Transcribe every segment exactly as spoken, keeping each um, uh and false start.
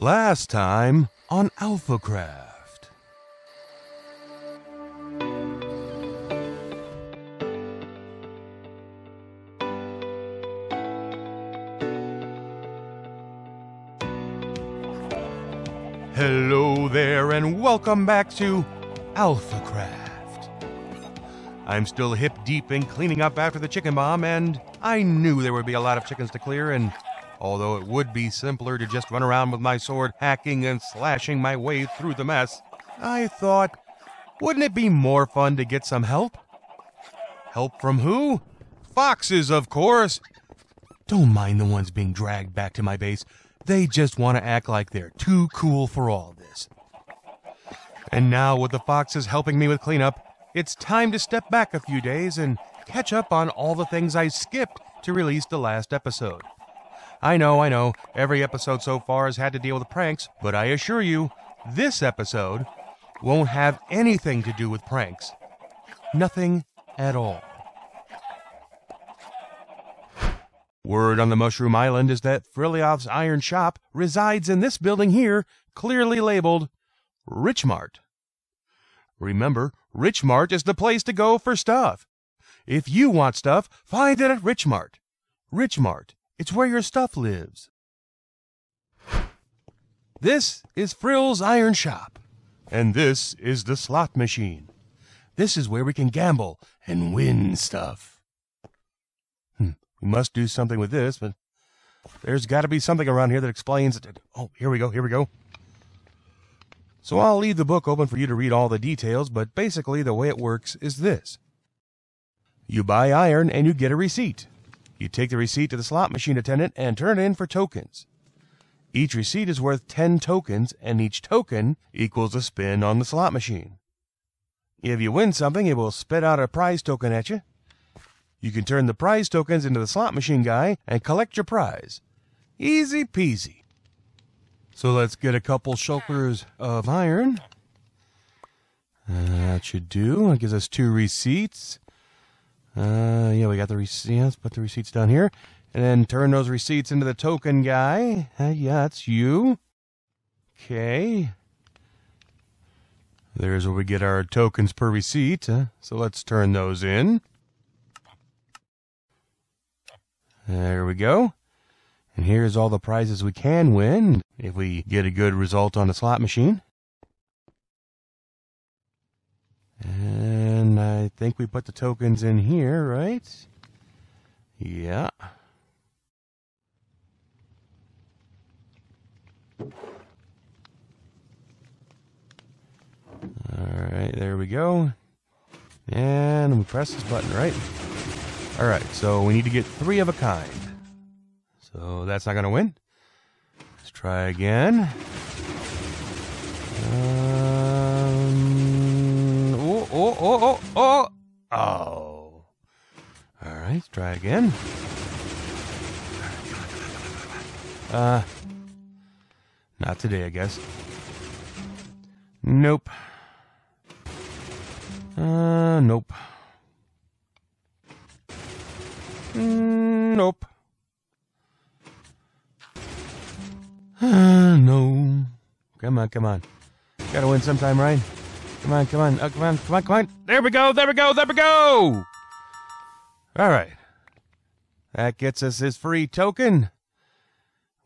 Last time on AlphaCraft. Hello there and welcome back to AlphaCraft. I'm still hip deep in cleaning up after the chicken bomb, and I knew there would be a lot of chickens to clear, and although it would be simpler to just run around with my sword hacking and slashing my way through the mess, I thought, wouldn't it be more fun to get some help? Help from who? Foxes, of course! Don't mind the ones being dragged back to my base. They just want to act like they're too cool for all this. And now with the foxes helping me with cleanup, it's time to step back a few days and catch up on all the things I skipped to release the last episode. I know, I know, every episode so far has had to deal with pranks, but I assure you, this episode won't have anything to do with pranks. Nothing at all. Word on the Mushroom Island is that Frilioth's iron shop resides in this building here, clearly labeled Rich Mart. Remember, Rich Mart is the place to go for stuff. If you want stuff, find it at Rich Mart. Rich Mart, it's where your stuff lives. This is Fril's iron shop, and this is the slot machine. This is where we can gamble and win stuff. We must do something with this, but there's got to be something around here that explains it. Oh, here we go, here we go. So I'll leave the book open for you to read all the details, but basically the way it works is this. You buy iron and you get a receipt. You take the receipt to the slot machine attendant and turn it in for tokens. Each receipt is worth ten tokens, and each token equals a spin on the slot machine. If you win something, it will spit out a prize token at you. You can turn the prize tokens into the slot machine guy and collect your prize. Easy peasy. So let's get a couple shulkers of iron. Uh, that should do. That gives us two receipts. Uh, yeah, we got the receipts. Yeah, let's put the receipts down here. And then turn those receipts into the token guy. Uh, yeah, that's you. Okay. There's where we get our tokens per receipt. Huh? So let's turn those in. There we go. And here's all the prizes we can win if we get a good result on the slot machine. And I think we put the tokens in here, right? Yeah. All right, there we go. And we press this button, right? All right, so we need to get three of a kind. So that's not going to win. Let's try again. Um, oh, oh, oh, oh, oh. Oh. All right, let's try again. Uh, not today, I guess. Nope. Uh, nope. Mm, nope. Uh, no. Come on, come on. Gotta win sometime, right? Come on, come on. Oh, come on, come on, come on. There we go, there we go, there we go! All right. That gets us his free token.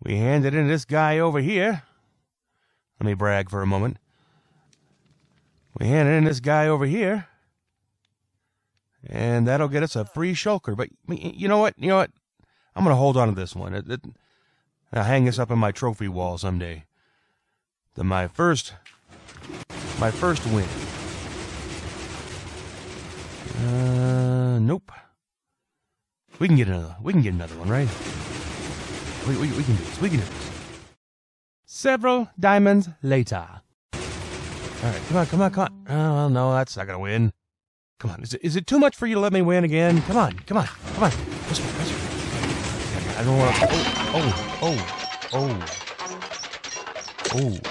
We hand it in to this guy over here. Let me brag for a moment. We hand it in to this guy over here. And that'll get us a free shulker. But you know what? You know what? I'm going to hold on to this one. It, it, I'll hang this up in my trophy wall someday. The, my first... My first win. Uh, nope. We can get another, we can get another one, right? We, we, we can do this. We can do this. Several diamonds later. All right. Come on, come on, come on. Oh, well, no, that's not going to win. Come on, is it, is it too much for you to let me win again? Come on, come on, come on. I don't want to... Oh, oh, oh, oh. Oh.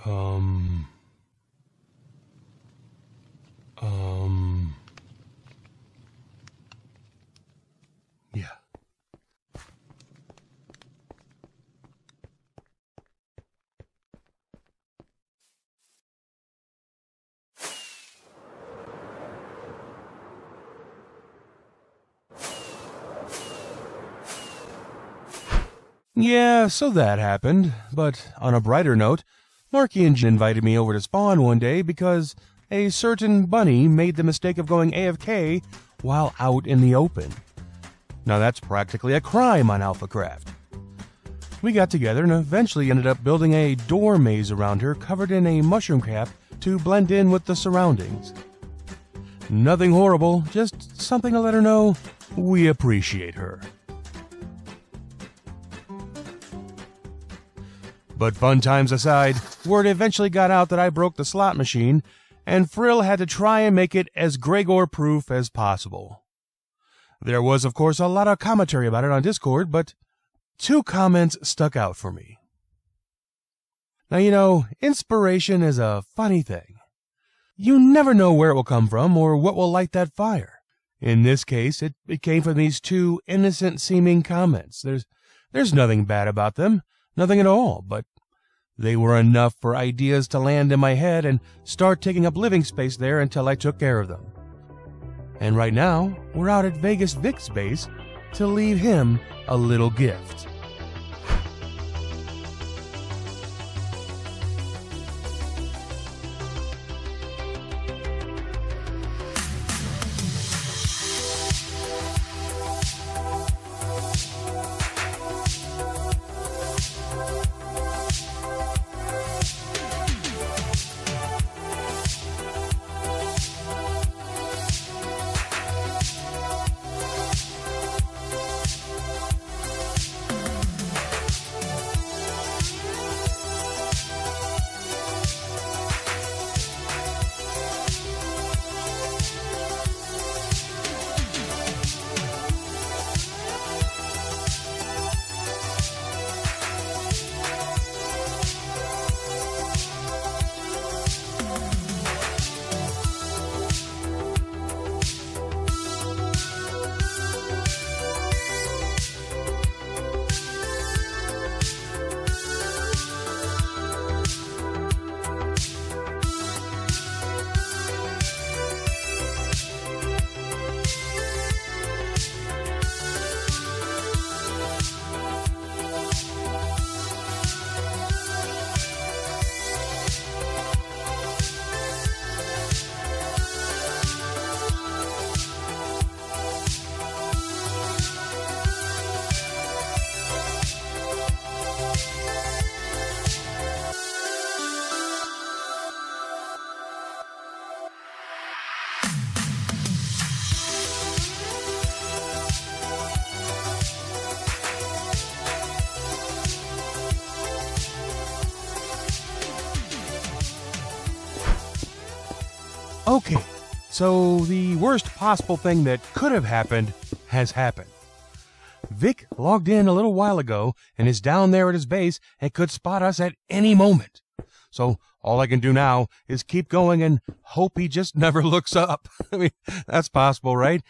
Oh. Um. Um. Yeah. Yeah, so that happened. But on a brighter note, Marki and Jin invited me over to spawn one day because a certain bunny made the mistake of going A F K while out in the open. Now that's practically a crime on AlphaCraft. We got together and eventually ended up building a door maze around her covered in a mushroom cap to blend in with the surroundings. Nothing horrible, just something to let her know we appreciate her. But fun times aside, word eventually got out that I broke the slot machine, and Frill had to try and make it as Gragore-proof as possible. There was, of course, a lot of commentary about it on Discord, but two comments stuck out for me. Now, you know, inspiration is a funny thing. You never know where it will come from or what will light that fire. In this case, it, it came from these two innocent-seeming comments. There's, there's nothing bad about them, nothing at all, but they were enough for ideas to land in my head and start taking up living space there until I took care of them. And right now, we're out at Vegas Vic's base to leave him a little gift. Okay, so the worst possible thing that could have happened has happened. Vic logged in a little while ago and is down there at his base and could spot us at any moment. So all I can do now is keep going and hope he just never looks up. I mean, that's possible, right?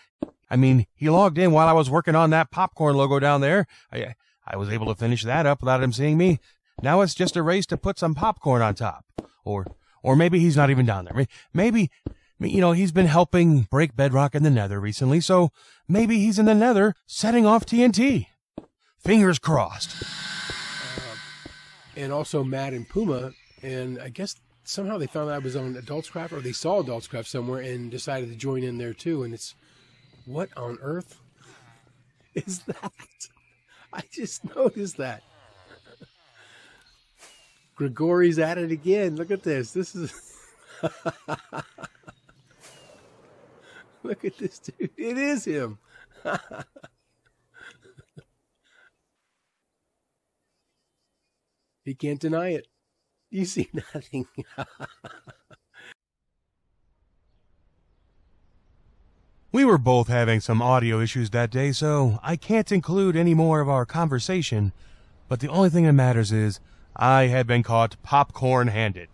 I mean, he logged in while I was working on that popcorn logo down there. I, I was able to finish that up without him seeing me. Now it's just a race to put some popcorn on top. Or... Or maybe he's not even down there. Maybe, you know, he's been helping break bedrock in the nether recently, so maybe he's in the nether setting off T N T. Fingers crossed. Uh, and also Matt and Puma, and I guess somehow they found I was on AlphaCraft, or they saw AlphaCraft somewhere and decided to join in there too, and it's, what on earth is that? I just noticed that. Gragore's at it again. Look at this. This is... Look at this dude. It is him. He can't deny it. You see nothing. We were both having some audio issues that day, so I can't include any more of our conversation. But the only thing that matters is I had been caught popcorn-handed.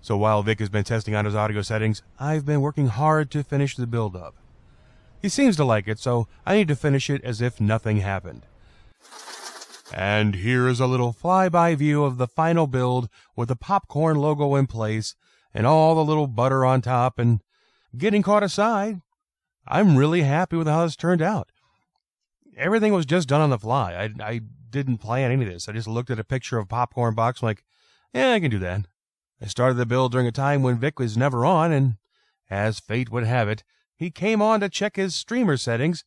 So while Vic has been testing out his audio settings, I've been working hard to finish the build-up. He seems to like it, so I need to finish it as if nothing happened. And here is a little flyby view of the final build with the popcorn logo in place and all the little butter on top and getting caught aside. I'm really happy with how this turned out. Everything was just done on the fly. I, I didn't plan any of this. I just looked at a picture of a popcorn box. I'm like, yeah, I can do that. I started the build during a time when Vic was never on, and as fate would have it, he came on to check his streamer settings.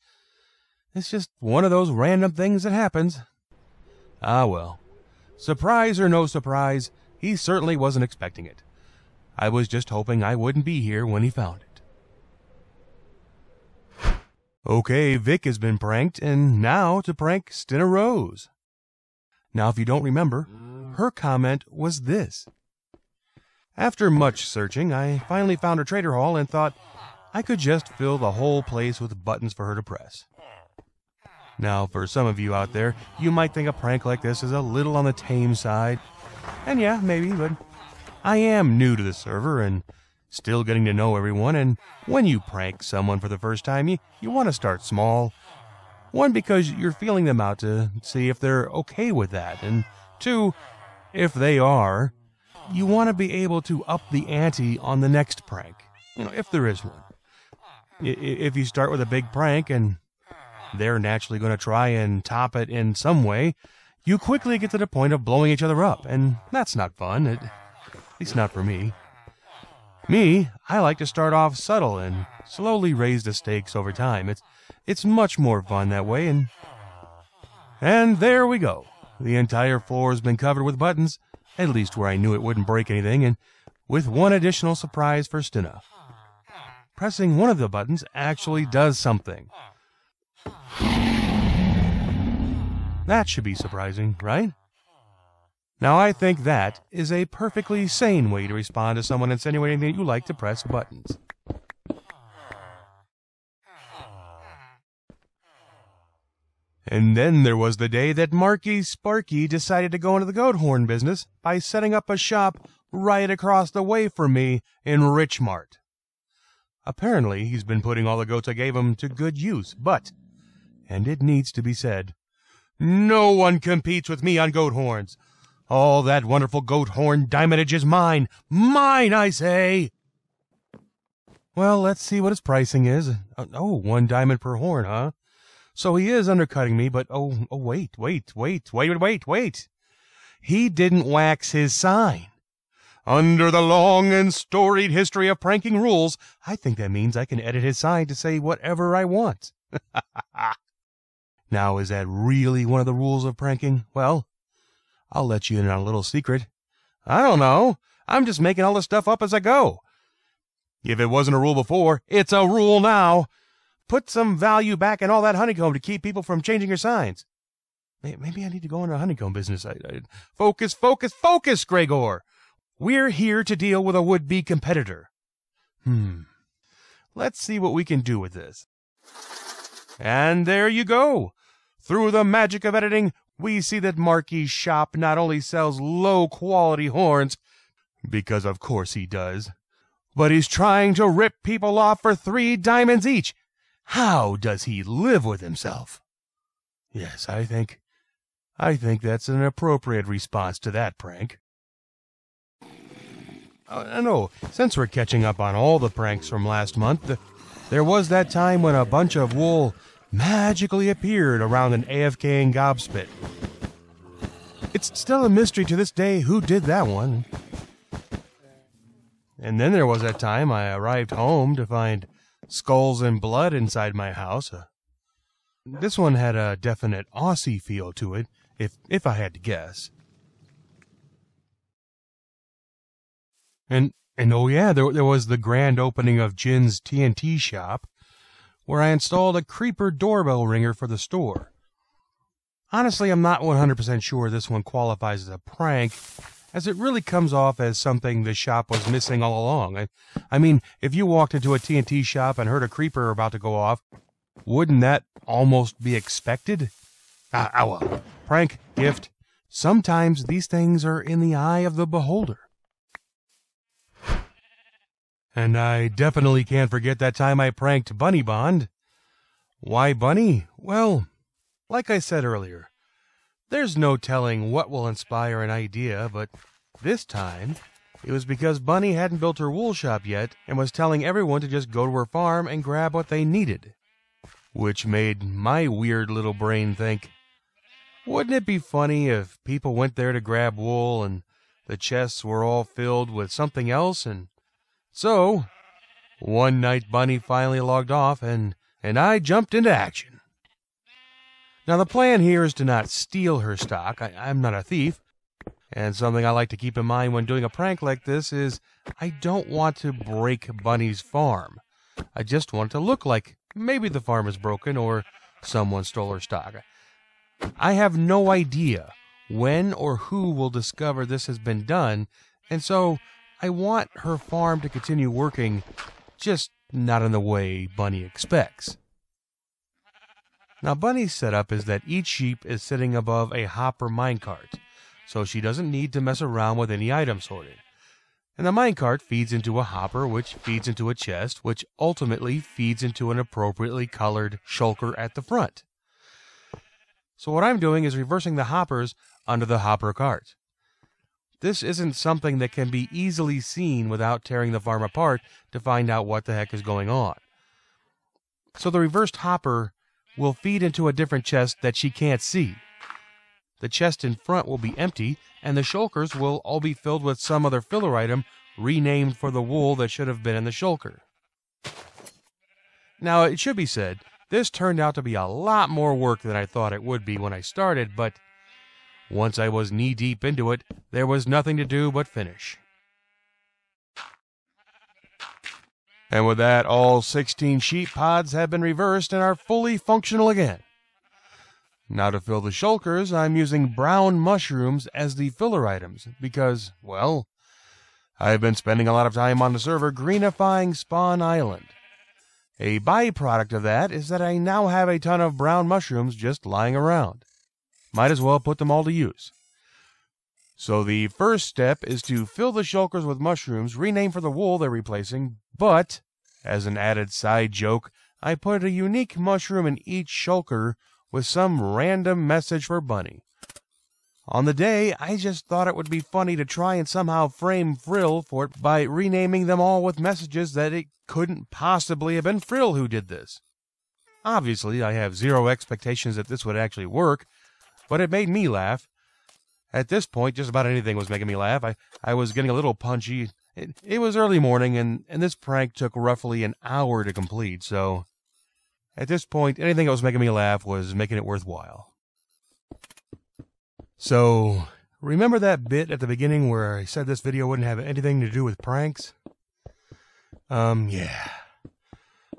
It's just one of those random things that happens. Ah well. Surprise or no surprise, he certainly wasn't expecting it. I was just hoping I wouldn't be here when he found it. Okay, Vic has been pranked, and now to prank Stina Rose. Now, if you don't remember, her comment was this. After much searching, I finally found her trader hall and thought I could just fill the whole place with buttons for her to press. Now, for some of you out there, you might think a prank like this is a little on the tame side. And yeah, maybe, but I am new to the server and still getting to know everyone, and when you prank someone for the first time, you, you want to start small. One, because you're feeling them out to see if they're okay with that, and two, if they are, you want to be able to up the ante on the next prank, you know, if there is one. If you start with a big prank and they're naturally going to try and top it in some way, you quickly get to the point of blowing each other up, and that's not fun, it, at least not for me. Me, I like to start off subtle and slowly raise the stakes over time. It's, it's much more fun that way, and... And there we go. The entire floor has been covered with buttons, at least where I knew it wouldn't break anything, and with one additional surprise for Stina. Pressing one of the buttons actually does something. That should be surprising, right? Now, I think that is a perfectly sane way to respond to someone insinuating that you like to press buttons. And then there was the day that Marki Sparki decided to go into the goat horn business by setting up a shop right across the way from me in Rich Mart. Apparently, he's been putting all the goats I gave him to good use, but, and it needs to be said, no one competes with me on goat horns. All that wonderful goat horn diamondage is mine. Mine, I say! Well, let's see what his pricing is. Oh, one diamond per horn, huh? So he is undercutting me, but oh, oh, wait, wait, wait, wait, wait, wait. He didn't wax his sign. Under the long and storied history of pranking rules, I think that means I can edit his sign to say whatever I want. Now, is that really one of the rules of pranking? Well, I'll let you in on a little secret. I don't know. I'm just making all this stuff up as I go. If it wasn't a rule before, it's a rule now. Put some value back in all that honeycomb to keep people from changing your signs. Maybe I need to go into a honeycomb business. I, I, focus, focus, focus, Gragore. We're here to deal with a would-be competitor. Hmm. Let's see what we can do with this. And there you go. Through the magic of editing, we see that Marki's shop not only sells low-quality horns, because of course he does, but he's trying to rip people off for three diamonds each. How does he live with himself? Yes, I think, I think that's an appropriate response to that prank. I uh, know, since we're catching up on all the pranks from last month, the, there was that time when a bunch of wool magically appeared around an AFKing gobspit. It's still a mystery to this day who did that one. And then there was that time I arrived home to find skulls and blood inside my house. Uh, this one had a definite Aussie feel to it, if if I had to guess. And and oh yeah, there there was the grand opening of Jin's T N T shop, where I installed a creeper doorbell ringer for the store. Honestly, I'm not one hundred percent sure this one qualifies as a prank, as it really comes off as something the shop was missing all along. I, I mean, if you walked into a T N T shop and heard a creeper about to go off, wouldn't that almost be expected? Ah, ah well. Prank, gift, Sometimes these things are in the eye of the beholder. And I definitely can't forget that time I pranked Bunny Bond. Why Bunny? Well, like I said earlier, there's no telling what will inspire an idea, but this time, it was because Bunny hadn't built her wool shop yet and was telling everyone to just go to her farm and grab what they needed. Which made my weird little brain think, wouldn't it be funny if people went there to grab wool and the chests were all filled with something else? And so, one night Bunny finally logged off and, and I jumped into action. Now the plan here is to not steal her stock. I, I'm not a thief. And something I like to keep in mind when doing a prank like this is I don't want to break Bunny's farm. I just want it to look like maybe the farm is broken or someone stole her stock. I have no idea when or who will discover this has been done, and so I want her farm to continue working, just not in the way Bunny expects. Now Bunny's setup is that each sheep is sitting above a hopper minecart, so she doesn't need to mess around with any item sorting. And the minecart feeds into a hopper, which feeds into a chest, which ultimately feeds into an appropriately colored shulker at the front. So what I'm doing is reversing the hoppers under the hopper cart. This isn't something that can be easily seen without tearing the farm apart to find out what the heck is going on. So the reversed hopper will feed into a different chest that she can't see. The chest in front will be empty, and the shulkers will all be filled with some other filler item renamed for the wool that should have been in the shulker. Now, it should be said, this turned out to be a lot more work than I thought it would be when I started, but once I was knee-deep into it, there was nothing to do but finish. And with that, all sixteen sheep pods have been reversed and are fully functional again. Now to fill the shulkers, I'm using brown mushrooms as the filler items because, well, I've been spending a lot of time on the server greenifying Spawn Island. A byproduct of that is that I now have a ton of brown mushrooms just lying around. Might as well put them all to use. So the first step is to fill the shulkers with mushrooms renamed for the wool they're replacing, but, as an added side joke, I put a unique mushroom in each shulker with some random message for Bunny. On the day, I just thought it would be funny to try and somehow frame Frill for it by renaming them all with messages that it couldn't possibly have been Frill who did this. Obviously, I have zero expectations that this would actually work, but it made me laugh. At this point, just about anything was making me laugh. I, I was getting a little punchy. It, it was early morning, and, and this prank took roughly an hour to complete, so at this point, anything that was making me laugh was making it worthwhile. So, remember that bit at the beginning where I said this video wouldn't have anything to do with pranks? Um, yeah.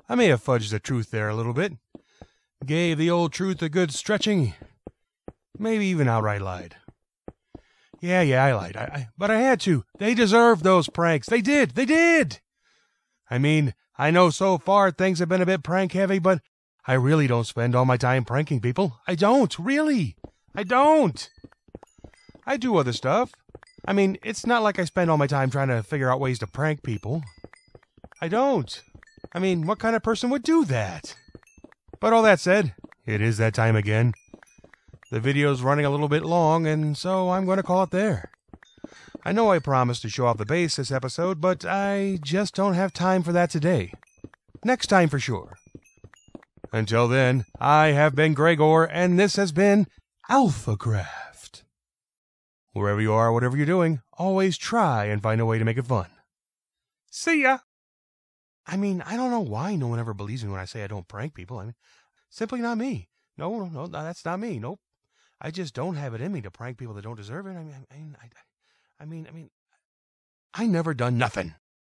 I may have fudged the truth there a little bit. Gave the old truth a good stretching. Maybe even outright lied. Yeah, yeah, I lied. I, I, but I had to. They deserved those pranks. They did. They did! I mean, I know so far things have been a bit prank-heavy, but I really don't spend all my time pranking people. I don't, really. I don't. I do other stuff. I mean, it's not like I spend all my time trying to figure out ways to prank people. I don't. I mean, what kind of person would do that? But all that said, it is that time again. The video's running a little bit long, and so I'm going to call it there. I know I promised to show off the base this episode, but I just don't have time for that today. Next time for sure. Until then, I have been Gragore, and this has been AlphaCraft. Wherever you are, whatever you're doing, always try and find a way to make it fun. See ya! I mean, I don't know why no one ever believes me when I say I don't prank people. I mean, simply not me. No, no, no, that's not me. Nope. I just don't have it in me to prank people that don't deserve it. I mean, I... I, I I mean, I mean, I never done nothing.